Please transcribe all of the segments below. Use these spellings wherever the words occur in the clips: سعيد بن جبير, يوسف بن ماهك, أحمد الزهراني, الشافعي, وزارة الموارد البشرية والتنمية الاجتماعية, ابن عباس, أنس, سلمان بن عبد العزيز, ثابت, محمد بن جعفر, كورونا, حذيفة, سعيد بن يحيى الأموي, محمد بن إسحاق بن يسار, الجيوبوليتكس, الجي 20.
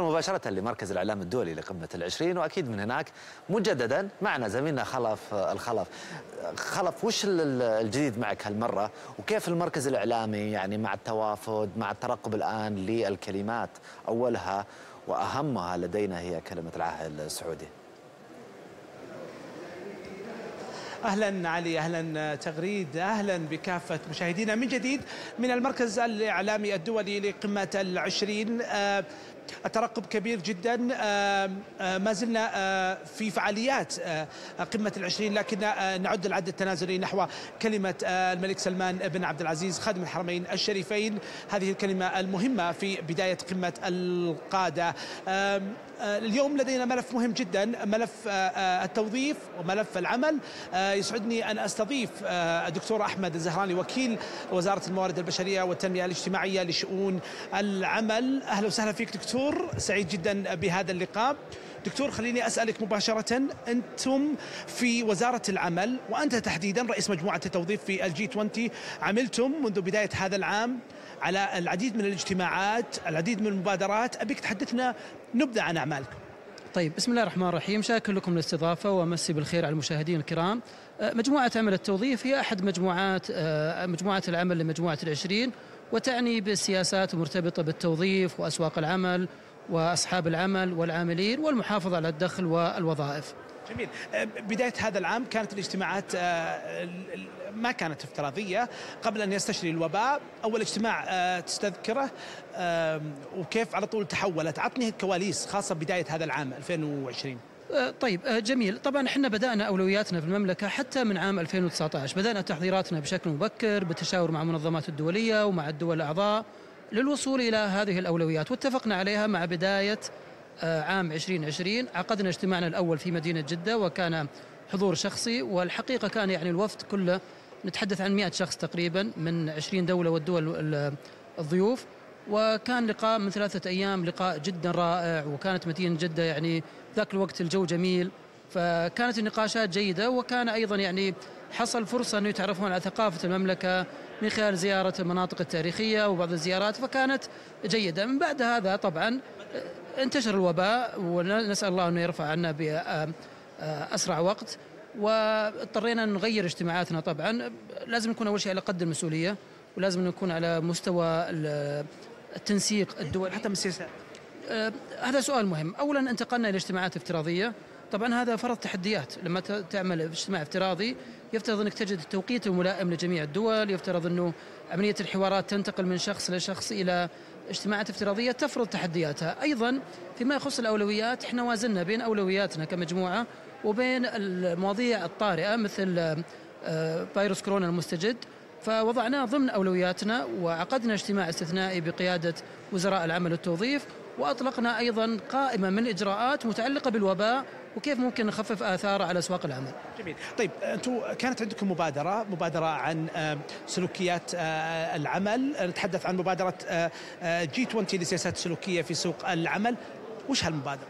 مباشرة لمركز الإعلام الدولي لقمة العشرين، وأكيد من هناك مجددا معنا زميلنا خلف. وش الجديد معك هالمرة، وكيف المركز الإعلامي يعني مع التوافد، مع الترقب الآن للكلمات أولها وأهمها لدينا هي كلمة العاهل السعودي؟ أهلا علي، أهلا تغريد، أهلا بكافة مشاهدينا من جديد من المركز الإعلامي الدولي لقمة العشرين. الترقب كبير جدا، ما زلنا في فعاليات قمة العشرين، لكن نعد العد التنازلي نحو كلمة الملك سلمان بن عبد العزيز خادم الحرمين الشريفين، هذه الكلمة المهمة في بداية قمة القادة. اليوم لدينا ملف مهم جدا، ملف التوظيف وملف العمل. يسعدني أن أستضيف الدكتور أحمد الزهراني وكيل وزارة الموارد البشرية والتنمية الاجتماعية لشؤون العمل. أهلا وسهلا فيك دكتور، سعيد جدا بهذا اللقاء. دكتور، خليني أسألك مباشرة، أنتم في وزارة العمل وأنت تحديدا رئيس مجموعة التوظيف في الجي 20، عملتم منذ بداية هذا العام على العديد من الاجتماعات، العديد من المبادرات، أبيك تحدثنا نبذة عن أعمالكم. طيب، بسم الله الرحمن الرحيم، شاكر لكم الاستضافة ومسي بالخير على المشاهدين الكرام. مجموعة عمل التوظيف هي أحد مجموعات العمل لمجموعة العشرين، وتعني بالسياسات المرتبطة بالتوظيف وأسواق العمل وأصحاب العمل والعاملين والمحافظة على الدخل والوظائف. جميل. بداية هذا العام كانت الاجتماعات ما كانت افتراضية قبل أن يستشري الوباء. أول اجتماع تستذكره وكيف على طول تحولت؟ عطني الكواليس خاصة بداية هذا العام 2020. طيب، جميل. طبعا احنا بدأنا أولوياتنا في المملكة حتى من عام 2019، بدأنا تحضيراتنا بشكل مبكر بالتشاور مع المنظمات الدولية ومع الدول الأعضاء للوصول إلى هذه الأولويات، واتفقنا عليها مع بداية عام 2020. عقدنا اجتماعنا الأول في مدينة جدة وكان حضور شخصي، والحقيقة كان يعني الوفد كله، نتحدث عن 100 شخص تقريبا من 20 دولة والدول الضيوف، وكان لقاء من 3 أيام، لقاء جدا رائع. وكانت مدينة جدة يعني ذاك الوقت الجو جميل، فكانت النقاشات جيدة، وكان أيضا يعني حصل فرصة أنه يتعرفون على ثقافة المملكة من خلال زيارة المناطق التاريخية وبعض الزيارات، فكانت جيدة. من بعد هذا طبعا انتشر الوباء، ونسأل الله أنه يرفع عنا بأسرع وقت، واضطرينا أن نغير اجتماعاتنا. طبعا لازم نكون أول شيء على قد المسؤولية، ولازم نكون على مستوى التنسيق الدولي حتى من السياسات. هذا سؤال مهم. أولا انتقلنا إلى اجتماعات افتراضية، طبعا هذا فرض تحديات. لما تعمل اجتماع افتراضي يفترض أنك تجد التوقيت الملائم لجميع الدول، يفترض أنه عملية الحوارات تنتقل من شخص لشخص. إلى اجتماعات افتراضية تفرض تحدياتها. أيضا فيما يخص الأولويات، احنا وازننا بين أولوياتنا كمجموعة وبين المواضيع الطارئة مثل فيروس كورونا المستجد، فوضعناه ضمن أولوياتنا، وعقدنا اجتماع استثنائي بقيادة وزراء العمل والتوظيف، وأطلقنا أيضا قائمة من الإجراءات متعلقة بالوباء وكيف ممكن نخفف آثاره على أسواق العمل. جميل. طيب، أنتم كانت عندكم مبادرة عن سلوكيات العمل، نتحدث عن مبادرة جي 20 لسياسات سلوكيه في سوق العمل. وش هالمبادرة؟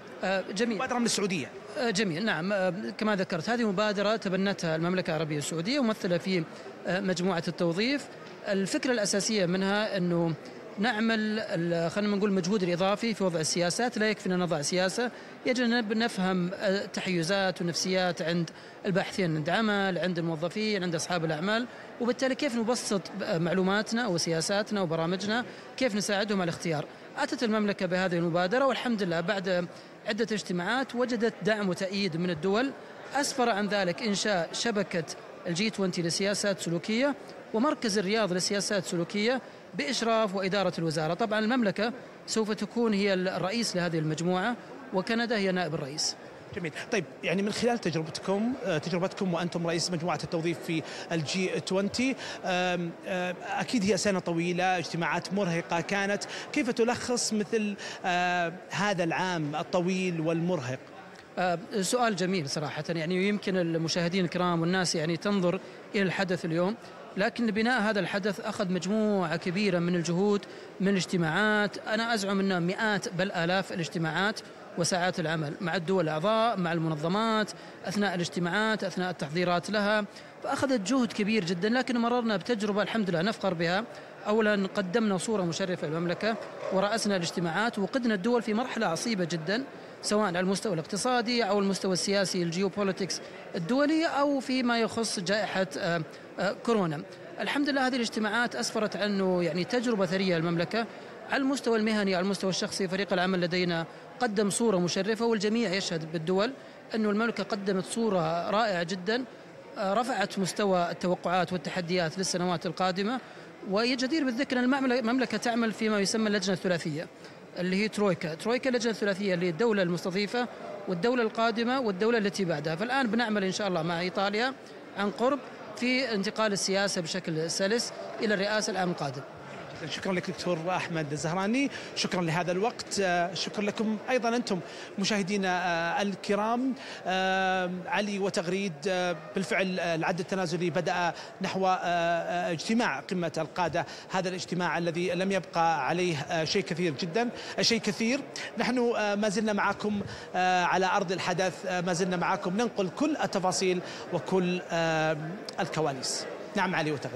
جميل. مبادرة من السعودية. جميل، نعم. كما ذكرت، هذه مبادرة تبنتها المملكة العربية السعودية وممثلة في مجموعة التوظيف. الفكرة الأساسية منها أنه نعمل، خلينا نقول، المجهود الإضافي في وضع السياسات. لا يكفينا نضع سياسة، يجب نفهم تحيزات ونفسيات عند الباحثين عند عمل، عند الموظفين، عند أصحاب الأعمال، وبالتالي كيف نبسط معلوماتنا وسياساتنا وبرامجنا، كيف نساعدهم على الاختيار. أتت المملكة بهذه المبادرة، والحمد لله بعد عدة اجتماعات وجدت دعم وتأييد من الدول، أسفر عن ذلك إنشاء شبكة الجي 20 لسياسات سلوكيه ومركز الرياض لسياسات سلوكيه بإشراف وإدارة الوزارة. طبعا المملكة سوف تكون هي الرئيس لهذه المجموعة، وكندا هي نائب الرئيس. جميل. طيب، يعني من خلال تجربتكم وأنتم رئيس مجموعة التوظيف في الجي 20، أكيد هي سنة طويلة، اجتماعات مرهقة كانت، كيف تلخص مثل هذا العام الطويل والمرهق؟ سؤال جميل صراحة. يعني يمكن المشاهدين الكرام والناس يعني تنظر إلى الحدث اليوم، لكن بناء هذا الحدث أخذ مجموعة كبيرة من الجهود، من الاجتماعات. أنا أزعم أنها مئات بل آلاف الاجتماعات وساعات العمل مع الدول الأعضاء، مع المنظمات، أثناء الاجتماعات، أثناء التحضيرات لها، فأخذت جهد كبير جدا. لكن مررنا بتجربة الحمد لله نفخر بها، أولا قدمنا صورة مشرفة للمملكة ورأسنا الاجتماعات وقدنا الدول في مرحلة عصيبة جدا، سواء على المستوى الاقتصادي أو المستوى السياسي الجيوبوليتكس الدولي أو فيما يخص جائحة كورونا. الحمد لله هذه الاجتماعات أسفرت عنه يعني تجربة ثرية للمملكة. على المستوى المهني، على المستوى الشخصي، فريق العمل لدينا قدم صورة مشرفة والجميع يشهد بالدول أنه المملكة قدمت صورة رائعة جدا، رفعت مستوى التوقعات والتحديات للسنوات القادمة. ويجدير بالذكر أن المملكة تعمل فيما يسمى اللجنة الثلاثية اللي هي ترويكا اللجنة الثلاثية اللي هي الدولة المستضيفة والدولة القادمة والدولة التي بعدها. فالآن بنعمل إن شاء الله مع إيطاليا عن قرب في انتقال السياسة بشكل سلس إلى الرئاسة العام القادم. شكرا لك دكتور أحمد الزهراني، شكرا لهذا الوقت، شكرا لكم أيضا أنتم مشاهدينا الكرام. علي وتغريد، بالفعل العد التنازلي بدأ نحو اجتماع قمة القادة، هذا الاجتماع الذي لم يبقى عليه شيء كثير جدا، شيء كثير. نحن ما زلنا معكم على أرض الحدث، ما زلنا معكم ننقل كل التفاصيل وكل الكواليس. نعم علي وتغريد.